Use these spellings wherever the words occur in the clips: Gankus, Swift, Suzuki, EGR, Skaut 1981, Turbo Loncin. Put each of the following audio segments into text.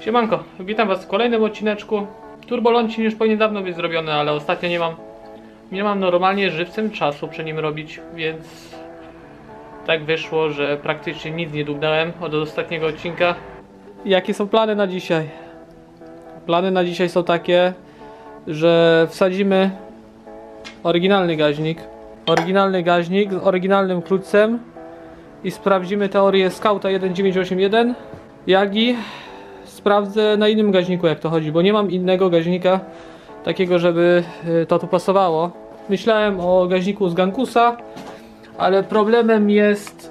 Siemanko, witam was w kolejnym odcineczku. Turbo Loncin już po niedawno jest zrobiony, ale ostatnio nie mam normalnie żywcem czasu przy nim robić, więc tak wyszło, że praktycznie nic nie dubnałem od ostatniego odcinka. Jakie są plany na dzisiaj? Plany na dzisiaj są takie, że wsadzimy oryginalny gaźnik z oryginalnym kluzcem i sprawdzimy teorię Skauta 1981. Jak i sprawdzę na innym gaźniku, jak to chodzi, bo nie mam innego gaźnika takiego, żeby to tu pasowało. Myślałem o gaźniku z Gankusa, ale problemem jest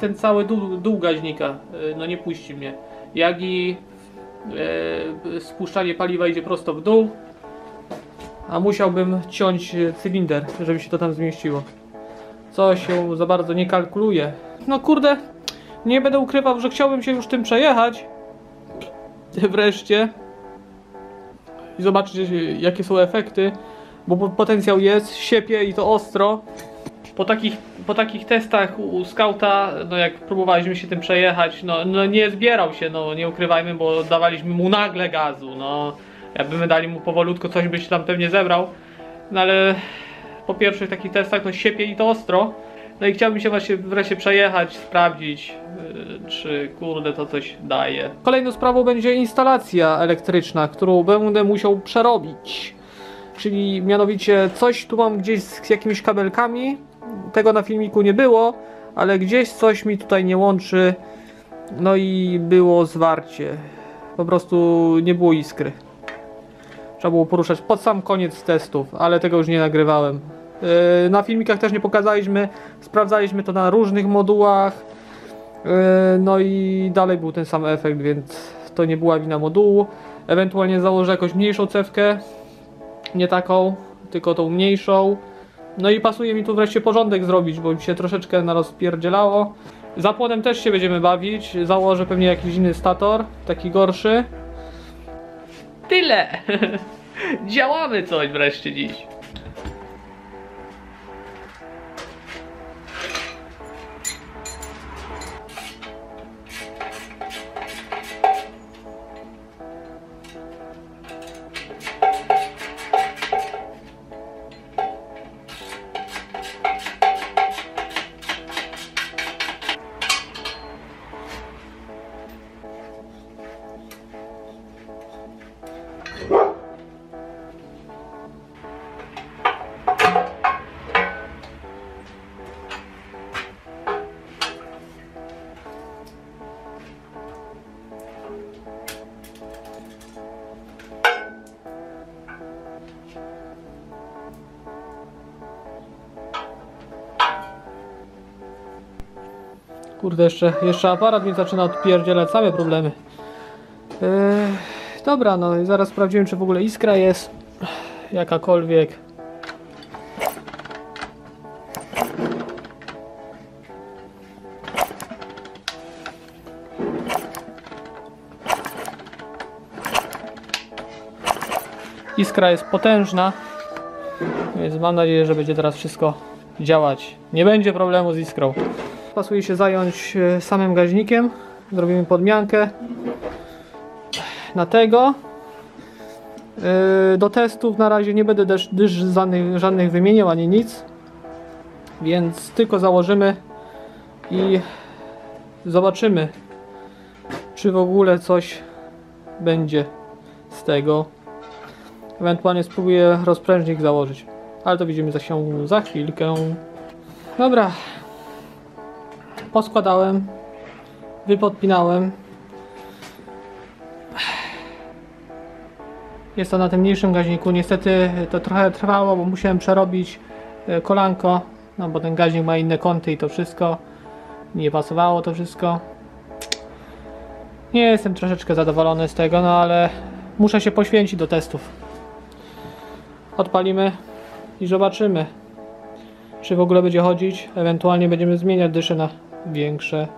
ten cały dół gaźnika, no nie puści mnie. Jak i spuszczanie paliwa idzie prosto w dół, a musiałbym ciąć cylinder, żeby się to tam zmieściło, co się za bardzo nie kalkuluje. No kurde, nie będę ukrywał, że chciałbym się już tym przejechać wreszcie i zobaczyć, jakie są efekty, bo potencjał jest, siepie i to ostro. Po takich testach u Skauta, no jak próbowaliśmy się tym przejechać, no nie zbierał się, no nie ukrywajmy, bo dawaliśmy mu nagle gazu, no jakbyśmy dali mu powolutko, coś by się tam pewnie zebrał, no ale po pierwszych takich testach no siepie i to ostro. No i chciałbym się właśnie wreszcie przejechać, sprawdzić, czy kurde to coś daje. Kolejną sprawą będzie instalacja elektryczna, którą będę musiał przerobić. Czyli mianowicie coś tu mam gdzieś z jakimiś kabelkami, tego na filmiku nie było, ale gdzieś coś mi tutaj nie łączy, no i było zwarcie, po prostu nie było iskry. Trzeba było poruszać pod sam koniec testów, ale tego już nie nagrywałem. Na filmikach też nie pokazaliśmy, sprawdzaliśmy to na różnych modułach, no i dalej był ten sam efekt, więc to nie była wina modułu. Ewentualnie założę jakąś mniejszą cewkę, nie taką, tylko tą mniejszą. No i pasuje mi tu wreszcie porządek zrobić, bo mi się troszeczkę narozpierdzielało. Zapłonem też się będziemy bawić, założę pewnie jakiś inny stator, taki gorszy. Tyle! Działamy coś wreszcie dziś. Kurde, jeszcze aparat mi zaczyna odpierdzielać, same problemy. Dobra, no i zaraz sprawdzimy, czy w ogóle iskra jest jakakolwiek. Iskra jest potężna, więc mam nadzieję, że będzie teraz wszystko działać. Nie będzie problemu z iskrą. Pasuje się zająć samym gaźnikiem, zrobimy podmiankę na tego. Do testów na razie nie będę też żadnych wymieniał ani nic, więc tylko założymy i zobaczymy, czy w ogóle coś będzie z tego. Ewentualnie spróbuję rozprężnik założyć, ale to widzimy za chwilkę. Dobra. Poskładałem, wypodpinałem. Jest to na tym mniejszym gaźniku. Niestety to trochę trwało, bo musiałem przerobić kolanko, no bo ten gaźnik ma inne kąty i to wszystko. Nie pasowało to wszystko. Nie jestem troszeczkę zadowolony z tego, no ale muszę się poświęcić do testów. Odpalimy i zobaczymy, czy w ogóle będzie chodzić. Ewentualnie będziemy zmieniać dysze na większe.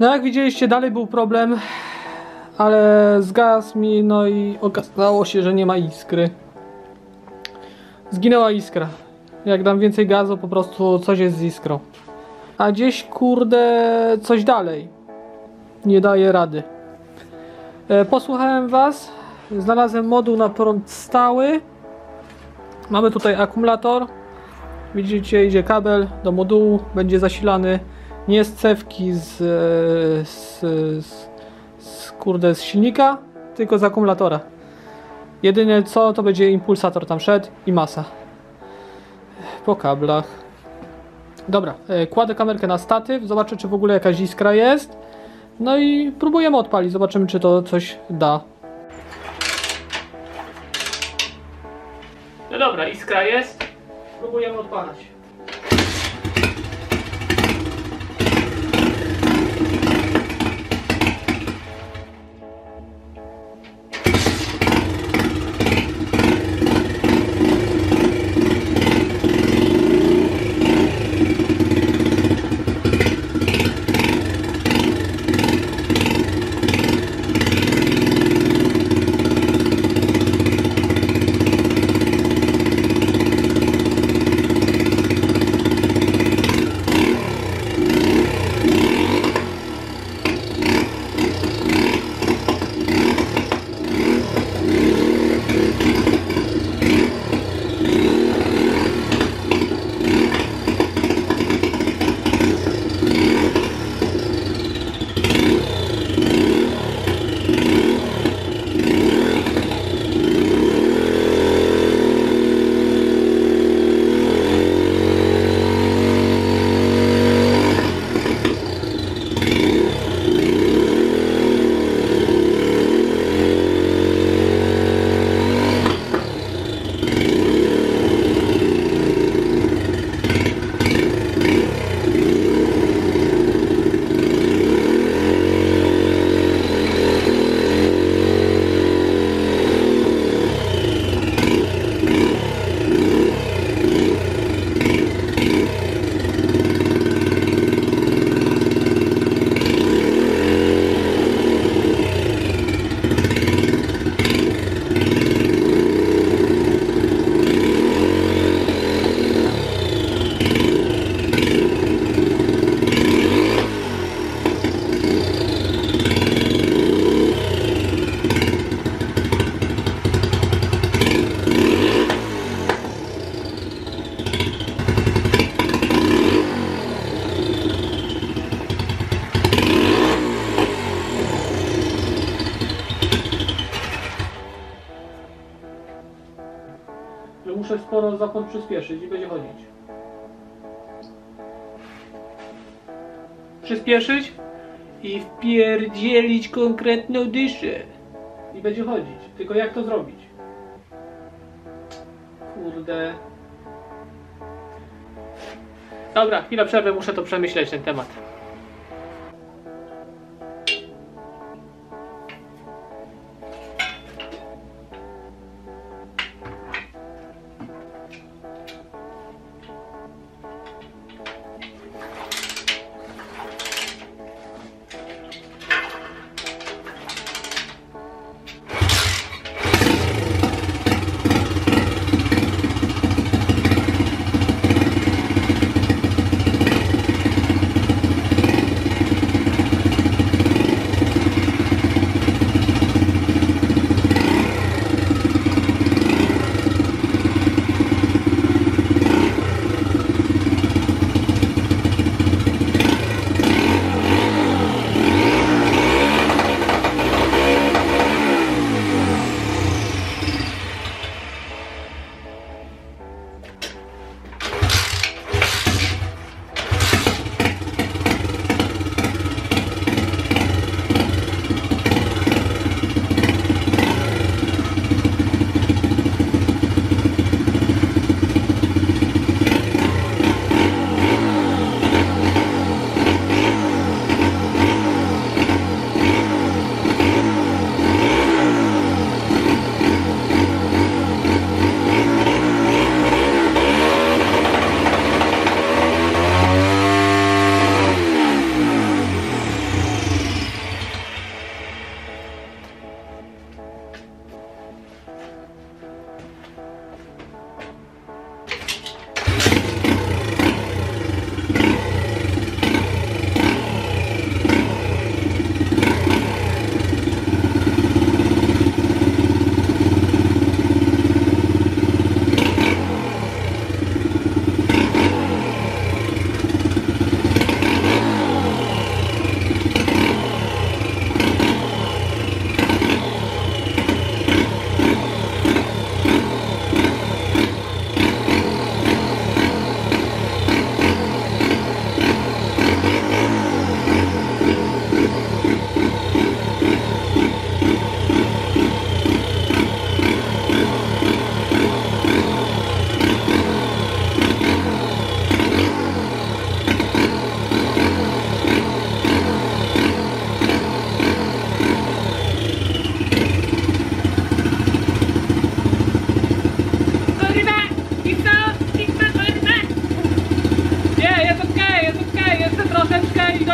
No jak widzieliście, dalej był problem, ale zgasł mi, no i okazało się, że nie ma iskry. Zginęła iskra. Jak dam więcej gazu, po prostu coś jest z iskrą. A gdzieś, kurde, coś dalej. Nie daje rady. Posłuchałem was, znalazłem moduł na prąd stały. Mamy tutaj akumulator. Widzicie, idzie kabel do modułu, będzie zasilany. Nie z cewki kurde, z silnika, tylko z akumulatora. Jedyne co, to będzie impulsator tam szedł i masa. Po kablach. Dobra, kładę kamerkę na statyw, zobaczę czy w ogóle jakaś iskra jest. No i próbujemy odpalić, zobaczymy czy to coś da. No dobra, iskra jest. Próbujemy odpalać. Muszę sporo zapłon przyspieszyć i będzie chodzić. Przyspieszyć i wpierdzielić konkretną dyszę. I będzie chodzić. Tylko jak to zrobić? Kurde. Dobra, chwila przerwy, muszę to przemyśleć ten temat.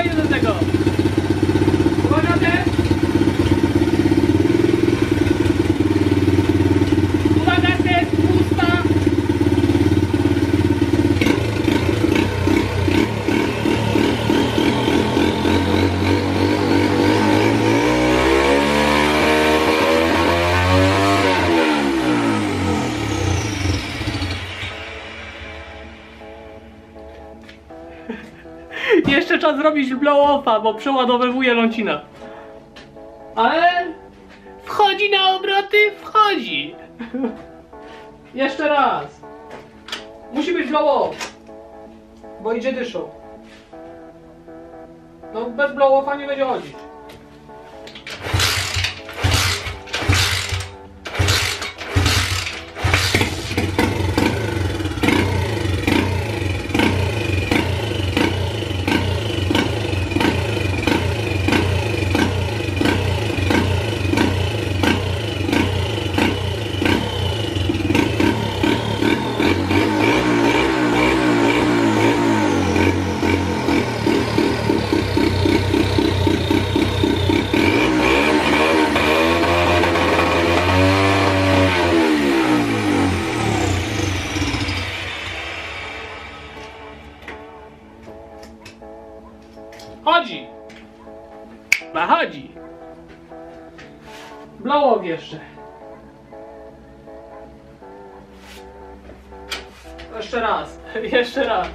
dojdę do tego. Uwaga też. Uwaga też, pusta. Jeszcze trzeba zrobić blow-offa, bo przeładowywuje Loncina. Ale wchodzi na obroty, wchodzi. Jeszcze raz. Musi być blow-off, bo idzie dyszą. No bez blow-offa nie będzie chodzić. Chodzi! No chodzi! Blow-off jeszcze. Jeszcze raz, jeszcze raz.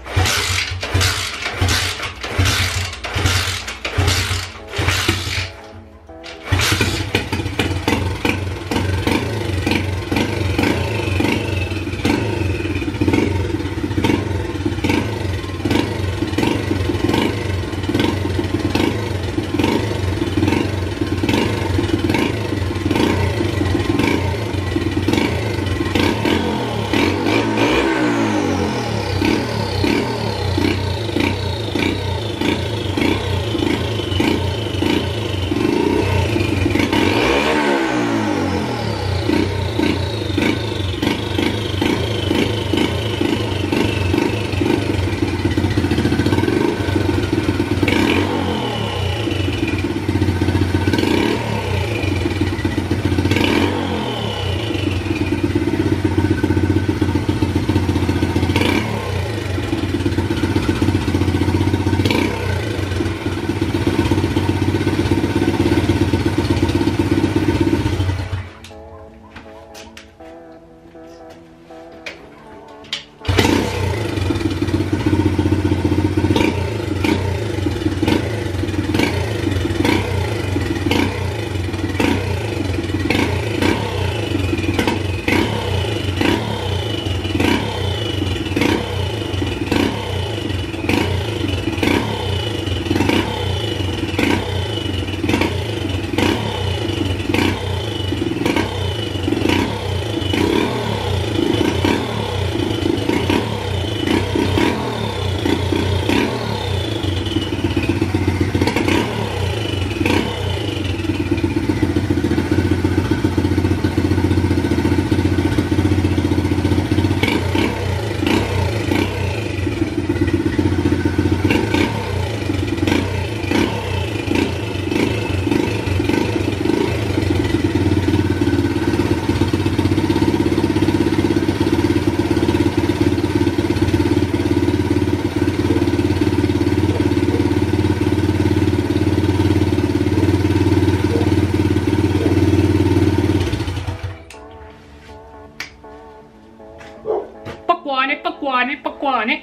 Pokłanie.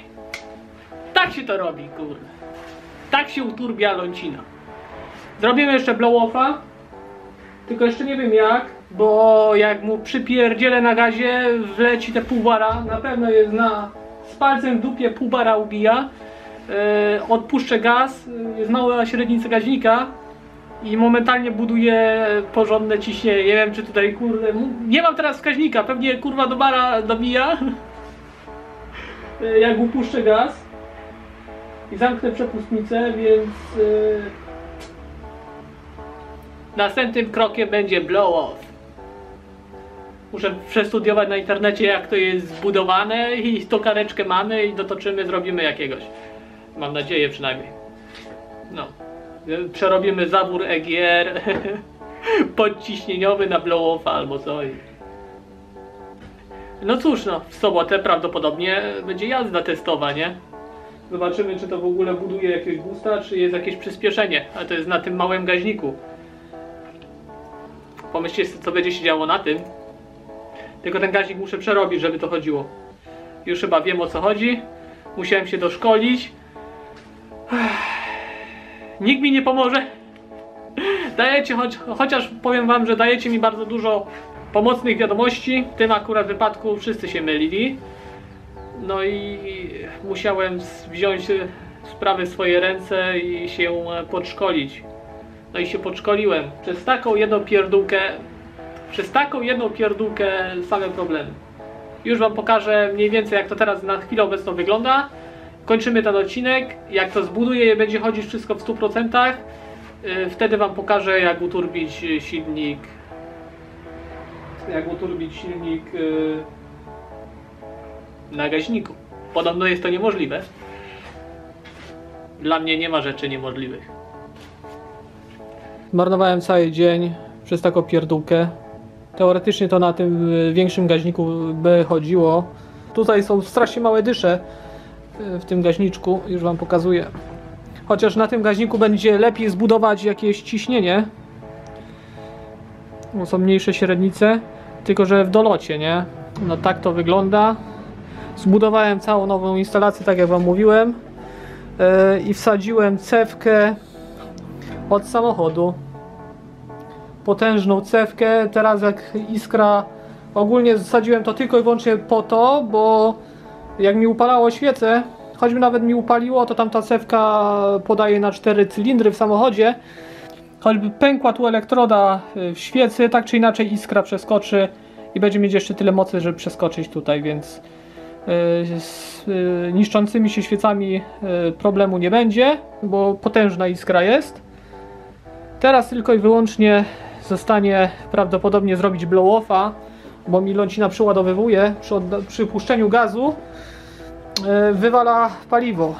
Tak się to robi, kurde. Tak się uturbia Loncina. Zrobimy jeszcze blow-offa. Tylko jeszcze nie wiem jak, bo jak mu przypierdzielę na gazie, wleci te pół bara. Na pewno jest z palcem w dupie, pół bara ubija. Odpuszczę gaz, jest mała średnica gaźnika i momentalnie buduje porządne ciśnienie. Nie wiem czy tutaj, kurde, nie mam teraz wskaźnika, pewnie kurwa do bara dobija. Jak upuszczę gaz i zamknę przepustnicę, więc następnym krokiem będzie blow-off. Muszę przestudiować na internecie, jak to jest zbudowane i tą kareczkę mamy i dotoczymy, zrobimy jakiegoś. Mam nadzieję przynajmniej. No. Przerobimy zawór EGR podciśnieniowy na blow-offa albo coś. No cóż, no, w sobotę prawdopodobnie będzie jazda testowa, nie? Zobaczymy, czy to w ogóle buduje jakieś gusta, czy jest jakieś przyspieszenie, a to jest na tym małym gaźniku. Pomyślcie sobie, co będzie się działo na tym. Tylko ten gaźnik muszę przerobić, żeby to chodziło. Już chyba wiem, o co chodzi. Musiałem się doszkolić. Nikt mi nie pomoże. Dajecie, chociaż powiem wam, że dajecie mi bardzo dużo pomocnych wiadomości. W tym akurat wypadku wszyscy się mylili. No i musiałem wziąć sprawy w swoje ręce i się podszkolić. No i się podszkoliłem. Przez taką jedną pierdółkę same problemy. Już wam pokażę mniej więcej, jak to teraz na chwilę obecną wygląda. Kończymy ten odcinek. Jak to zbuduję, będzie chodzić wszystko w 100%. Wtedy wam pokażę, jak uturbić silnik. Na gaźniku. Podobno jest to niemożliwe. Dla mnie nie ma rzeczy niemożliwych. Zmarnowałem cały dzień przez taką pierdółkę. Teoretycznie to na tym większym gaźniku by chodziło. Tutaj są strasznie małe dysze w tym gaźniczku, już wam pokazuję. Chociaż na tym gaźniku będzie lepiej zbudować jakieś ciśnienie. No, są mniejsze średnice, tylko że w dolocie, nie? No tak to wygląda. Zbudowałem całą nową instalację, tak jak wam mówiłem. I wsadziłem cewkę od samochodu. Potężną cewkę, teraz jak iskra. Ogólnie zasadziłem to tylko i wyłącznie po to, bo jak mi upalało świecę, choćby nawet mi upaliło, to tamta cewka podaje na 4 cylindry w samochodzie. Choćby pękła tu elektroda w świecy, tak czy inaczej iskra przeskoczy i będzie mieć jeszcze tyle mocy, żeby przeskoczyć tutaj, więc z niszczącymi się świecami problemu nie będzie, bo potężna iskra jest. Teraz tylko i wyłącznie zostanie prawdopodobnie zrobić blow-offa, bo mi lącina przeładowywuje przy puszczeniu gazu, wywala paliwo,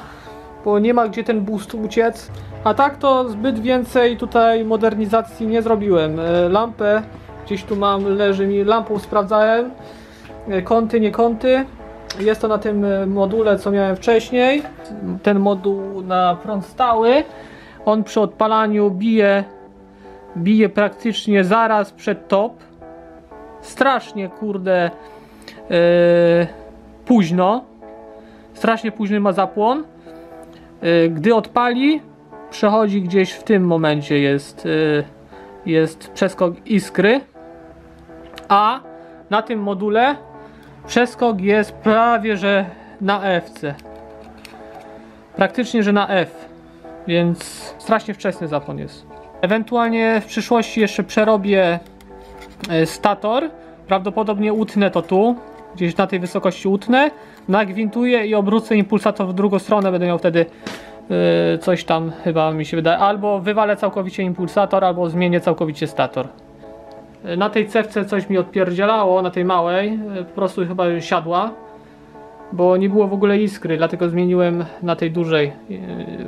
bo nie ma gdzie ten boost uciec. A tak to zbyt więcej tutaj modernizacji nie zrobiłem. Lampę gdzieś tu mam, leży mi, lampą sprawdzałem, kąty, nie kąty. Jest to na tym module, co miałem wcześniej, ten moduł na prąd stały. On przy odpalaniu bije praktycznie zaraz przed top. Strasznie, kurde, późno. Strasznie późny ma zapłon. Gdy odpali, przechodzi gdzieś w tym momencie, jest przeskok iskry. A na tym module przeskok jest prawie że na F-ce. Praktycznie, że na F. Więc strasznie wczesny zapłon jest. Ewentualnie w przyszłości jeszcze przerobię stator. Prawdopodobnie utnę to tu. Gdzieś na tej wysokości utnę. Nagwintuję i obrócę impulsator w drugą stronę. Będę miał wtedy coś tam, chyba mi się wydaje. Albo wywalę całkowicie impulsator, albo zmienię całkowicie stator. Na tej cewce coś mi odpierdzielało, na tej małej. Po prostu chyba siadła. Bo nie było w ogóle iskry, dlatego zmieniłem na tej dużej.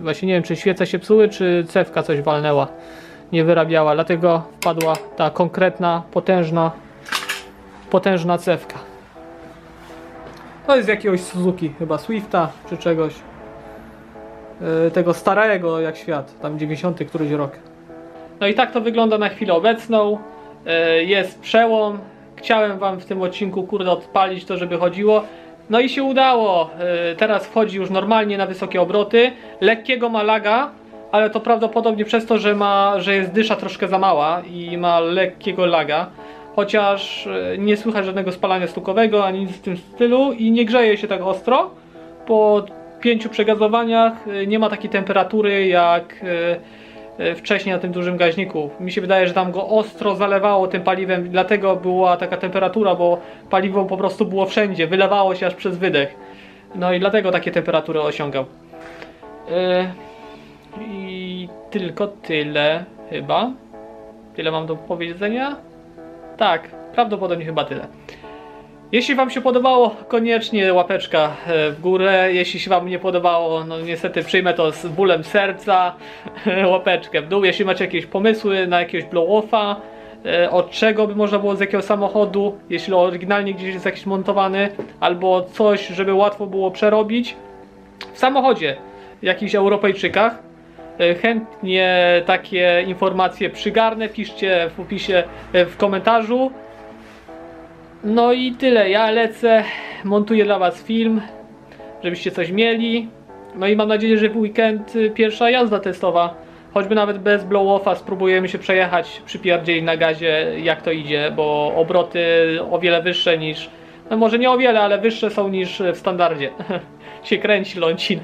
Właśnie nie wiem, czy świece się psuły, czy cewka coś walnęła, nie wyrabiała, dlatego wpadła ta konkretna, potężna cewka. To jest jakiegoś Suzuki, chyba Swifta, czy czegoś. Tego starego jak świat, tam 90 któryś rok. No i tak to wygląda na chwilę obecną. Jest przełom. Chciałem wam w tym odcinku, kurde, odpalić to, żeby chodziło. No i się udało, teraz wchodzi już normalnie na wysokie obroty. Lekkiego ma laga, ale to prawdopodobnie przez to, że jest dysza troszkę za mała i ma lekkiego laga. Chociaż nie słychać żadnego spalania stukowego ani nic w tym stylu i nie grzeje się tak ostro. Po 5 przegazowaniach nie ma takiej temperatury jak wcześniej na tym dużym gaźniku. Mi się wydaje, że tam go ostro zalewało tym paliwem, dlatego była taka temperatura, bo paliwo po prostu było wszędzie, wylewało się aż przez wydech. No i dlatego takie temperatury osiągał. I tylko tyle chyba. Tyle mam do powiedzenia? Tak, prawdopodobnie chyba tyle. Jeśli wam się podobało, koniecznie łapeczka w górę. Jeśli się wam nie podobało, no niestety przyjmę to z bólem serca, łapeczkę w dół. Jeśli macie jakieś pomysły na jakiegoś blow-offa, od czego by można było, z jakiego samochodu, jeśli oryginalnie gdzieś jest jakiś montowany, albo coś, żeby łatwo było przerobić w samochodzie, w jakichś Europejczykach, chętnie takie informacje przygarnę, piszcie w opisie, w komentarzu. No i tyle, ja lecę, montuję dla was film, żebyście coś mieli. No i mam nadzieję, że w weekend pierwsza jazda testowa, choćby nawet bez blow-offa, spróbujemy się przejechać, przypierdzieli na gazie, jak to idzie, bo obroty o wiele wyższe niż, no może nie o wiele, ale wyższe są niż w standardzie. się kręci Loncin.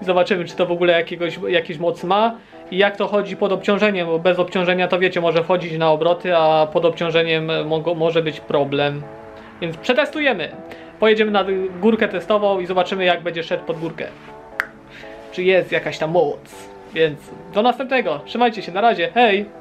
Zobaczymy, czy to w ogóle jakiś moc ma i jak to chodzi pod obciążeniem, bo bez obciążenia to wiecie, może wchodzić na obroty, a pod obciążeniem może być problem. Więc przetestujemy. Pojedziemy na górkę testową i zobaczymy, jak będzie szedł pod górkę. Czy jest jakaś tam moc. Więc do następnego. Trzymajcie się, na razie. Hej!